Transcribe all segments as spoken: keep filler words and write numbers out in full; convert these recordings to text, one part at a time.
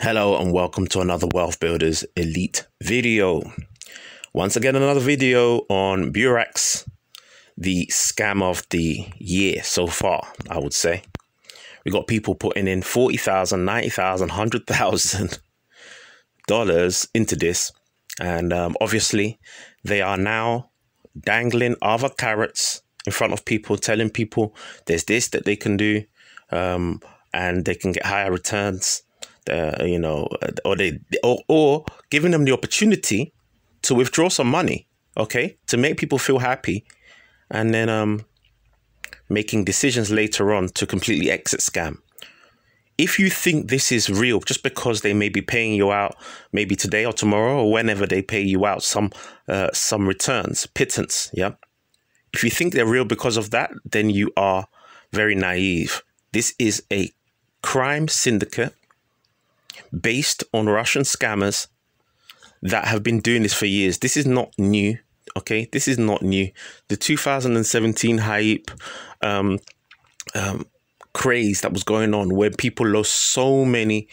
Hello and welcome to another Wealthbuilders Elite video. Once again, another video on Beurax, the scam of the year so far, I would say. We got people putting in forty thousand dollars, ninety thousand dollars, one hundred thousand dollars into this. And um, obviously, they are now dangling other carrots in front of people, telling people there's this that they can do um, and they can get higher returns. Uh, you know, or they, or, or giving them the opportunity to withdraw some money, okay, to make people feel happy, and then um, making decisions later on to completely exit scam. If you think this is real, just because they may be paying you out, maybe today or tomorrow or whenever they pay you out some uh, some returns, pittance, yeah. If you think they're real because of that, then you are very naive. This is a crime syndicate based on Russian scammers that have been doing this for years. This is not new, okay? This is not new. The two thousand seventeen hype um, um, craze that was going on where people lost so many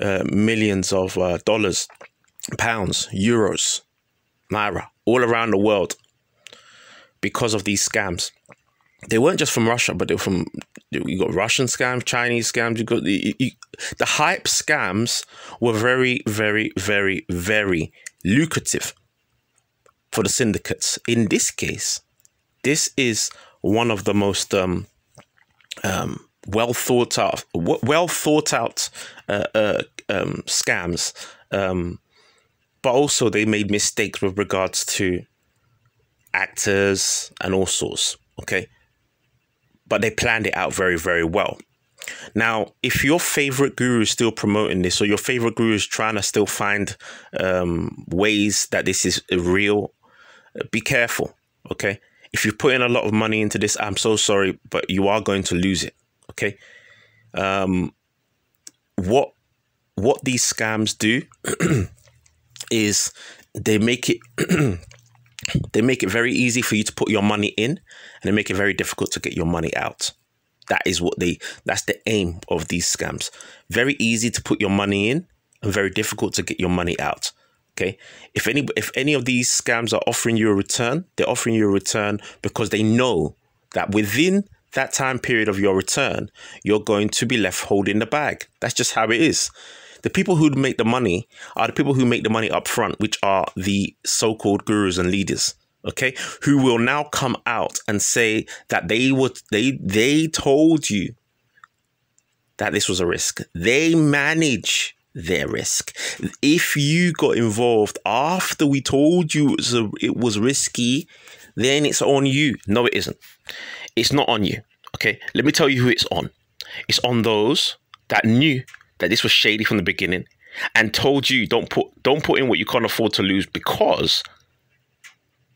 uh, millions of uh, dollars, pounds, euros, naira, all around the world because of these scams. They weren't just from Russia, but they were from, you got Russian scams, Chinese scams, you got the, you, the hype scams were very, very, very, very lucrative for the syndicates. In this case, this is one of the most um, um, well thought out, well thought out uh, uh, um, scams, um, but also they made mistakes with regards to actors and all sorts, okay? But they planned it out very, very well. Now, if your favorite guru is still promoting this, or your favorite guru is trying to still find um, ways that this is real, be careful, okay? If you put in a lot of money into this, I'm so sorry, but you are going to lose it, okay? Um, what, what these scams do is they make it... They make it very easy for you to put your money in, and they make it very difficult to get your money out. That is what they, that's the aim of these scams. Very easy to put your money in and very difficult to get your money out. Okay. If any, if any of these scams are offering you a return, they're offering you a return because they know that within that time period of your return, you're going to be left holding the bag. That's just how it is. The people who make the money are the people who make the money up front, which are the so-called gurus and leaders, okay, who will now come out and say that they would, they, they told you that this was a risk. They manage their risk. If you got involved after we told you it was, a, it was risky, then it's on you. No, it isn't. It's not on you, okay? Let me tell you who it's on. It's on those that knew that this was shady from the beginning and told you don't put don't put in what you can't afford to lose because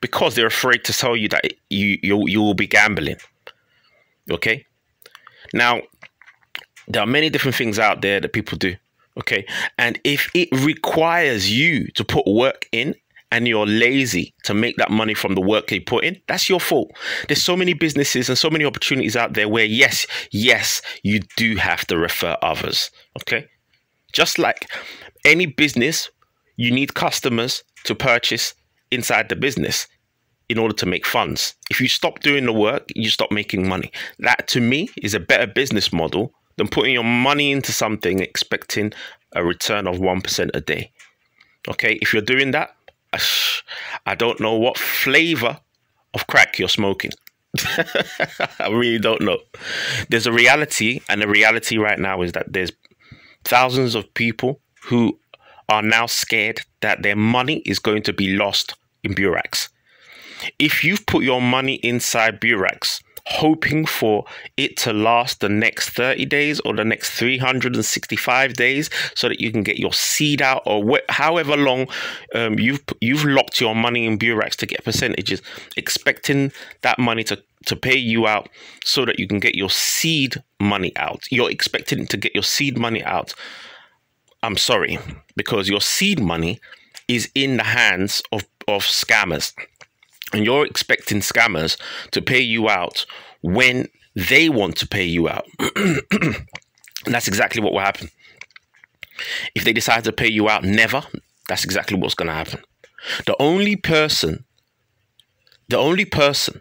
because they're afraid to tell you that you you, you will be gambling. Okay, now there are many different things out there that people do, okay, and if it requires you to put work in and you're lazy to make that money from the work they put in, that's your fault. There's so many businesses and so many opportunities out there where, yes, yes, you do have to refer others, okay? Just like any business, you need customers to purchase inside the business in order to make funds. If you stop doing the work, you stop making money. That, to me, is a better business model than putting your money into something expecting a return of one percent a day, okay? If you're doing that, I don't know what flavor of crack you're smoking. I really don't know. There's a reality, and the reality right now is that there's thousands of people who are now scared that their money is going to be lost in Beurax. If you've put your money inside Beurax, hoping for it to last the next thirty days or the next three hundred sixty-five days so that you can get your seed out, or however long um, you've you've locked your money in Beurax to get percentages, expecting that money to, to pay you out so that you can get your seed money out. You're expecting to get your seed money out. I'm sorry, because your seed money is in the hands of, of scammers. And you're expecting scammers to pay you out when they want to pay you out. And that's exactly what will happen. If they decide to pay you out, never, that's exactly what's going to happen. The only person, the only person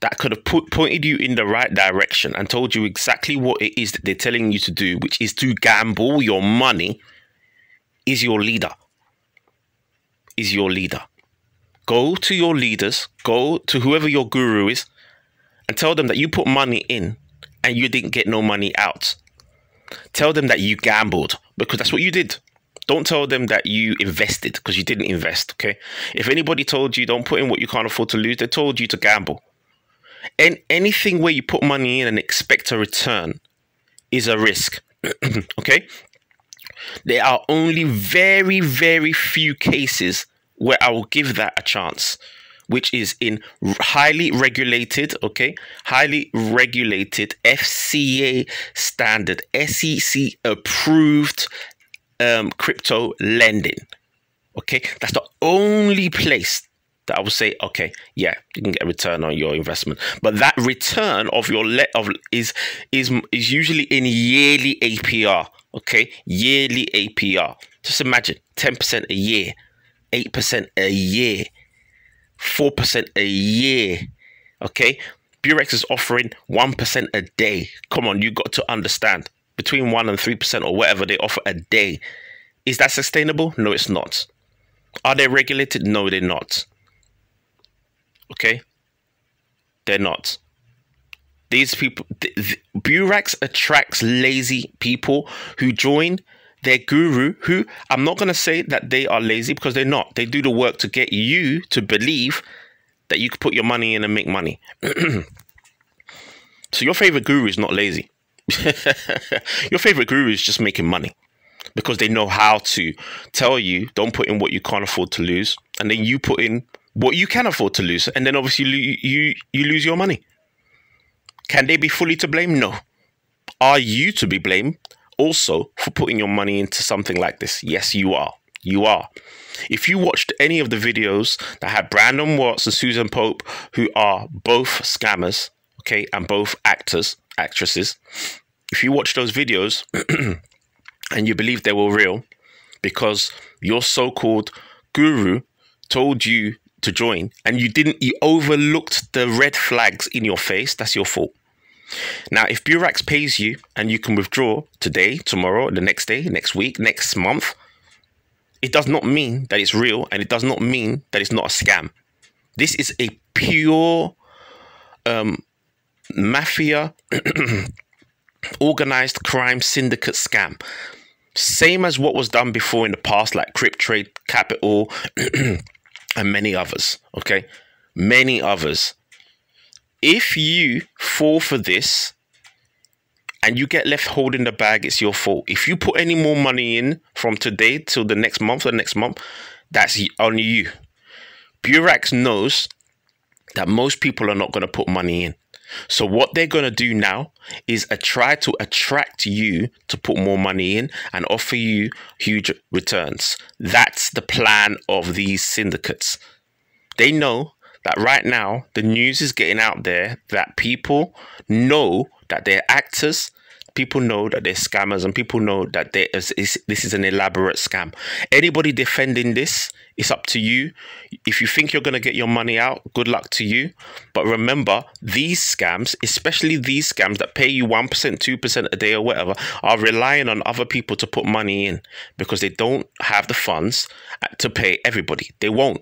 that could have put, pointed you in the right direction and told you exactly what it is that they're telling you to do, which is to gamble your money, is your leader. Is your leader. Go to your leaders, go to whoever your guru is, and tell them that you put money in and you didn't get no money out. Tell them that you gambled, because that's what you did. Don't tell them that you invested, because you didn't invest, okay? If anybody told you don't put in what you can't afford to lose, they told you to gamble. And anything where you put money in and expect a return is a risk, okay? There are only very, very few cases where I will give that a chance, which is in highly regulated, okay, highly regulated, F C A standard, S E C approved um, crypto lending, okay? That's the only place that I would say, okay, yeah, you can get a return on your investment. But that return of your le of is, is, is usually in yearly A P R, okay? Yearly A P R. Just imagine ten percent a year, eight percent a year, four percent a year, okay? Beurax is offering one percent a day. Come on, you got to understand. Between one and three percent or whatever they offer a day. Is that sustainable? No, it's not. Are they regulated? No, they're not. Okay? They're not. These people, th th Beurax attracts lazy people who join their guru, who, I'm not going to say that they are lazy, because they're not. They do the work to get you to believe that you could put your money in and make money. So your favorite guru is not lazy. Your favorite guru is just making money, because they know how to tell you, don't put in what you can't afford to lose. And then you put in what you can afford to lose. And then obviously you, you, you lose your money. Can they be fully to blame? No. Are you to be blamed? Also, for putting your money into something like this? Yes, you are. You are. If you watched any of the videos that had Brandon Watts and Susan Pope, who are both scammers, okay, and both actors, actresses, if you watch those videos and you believe they were real because your so-called guru told you to join and you didn't, you overlooked the red flags in your face, that's your fault. Now, if Beurax pays you and you can withdraw today, tomorrow, the next day, next week, next month, it does not mean that it's real, and it does not mean that it's not a scam. This is a pure um, mafia, organized crime syndicate scam. Same as what was done before in the past, like Crypt Trade Capital and many others, okay? Many others. If you fall for this and you get left holding the bag, it's your fault. If you put any more money in from today till the next month or next month, that's on you. Beurax knows that most people are not going to put money in. So what they're going to do now is a try to attract you to put more money in and offer you huge returns. That's the plan of these syndicates. They know that right now, the news is getting out there that people know that they're actors, people know that they're scammers, and people know that there is, is, this is an elaborate scam. Anybody defending this, it's up to you. If you think you're going to get your money out, good luck to you. But remember, these scams, especially these scams that pay you one percent, two percent a day or whatever, are relying on other people to put money in because they don't have the funds to pay everybody. They won't.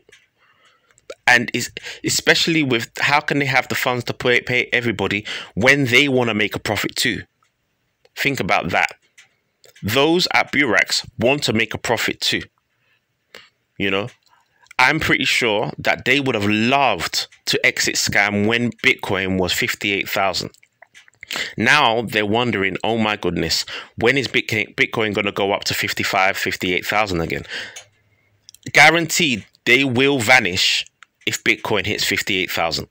And is especially with how can they have the funds to pay, pay everybody when they want to make a profit too? Think about that. Those at Beurax want to make a profit too. You know, I'm pretty sure that they would have loved to exit scam when Bitcoin was fifty-eight thousand. Now they're wondering, oh my goodness, when is Bitcoin, Bitcoin going to go up to fifty-five, fifty-eight thousand again? Guaranteed they will vanish if Bitcoin hits fifty-eight thousand.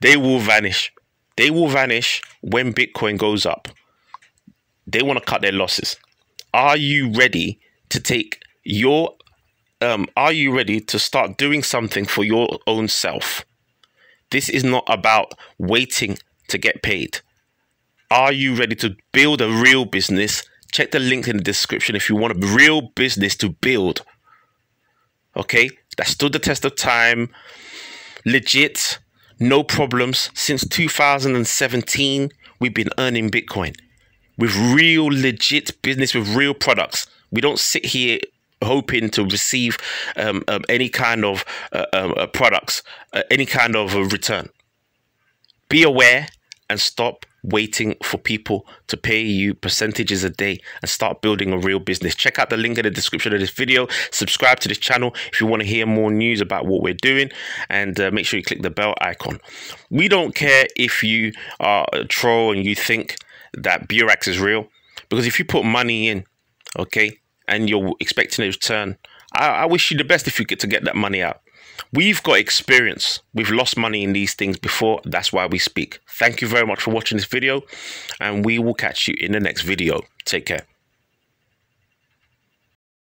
They will vanish. They will vanish when Bitcoin goes up. They want to cut their losses. Are you ready to take your, um, are you ready to start doing something for your own self? This is not about waiting to get paid. Are you ready to build a real business? Check the link in the description if you want a real business to build. Okay, that stood the test of time, legit, no problems. Since two thousand seventeen, we've been earning Bitcoin with real legit business, with real products. We don't sit here hoping to receive um, um, any kind of uh, uh, products, uh, any kind of uh, return. Be aware and stop waiting for people to pay you percentages a day and start building a real business. Check out the link in the description of this video. Subscribe to this channel if you want to hear more news about what we're doing, and uh, make sure you click the bell icon. We don't care if you are a troll and you think that Beurax is real, because if you put money in, okay, and you're expecting a return, I, I wish you the best if you get to get that money out. We've got experience. We've lost money in these things before. That's why we speak. Thank you very much for watching this video, and we will catch you in the next video. Take care.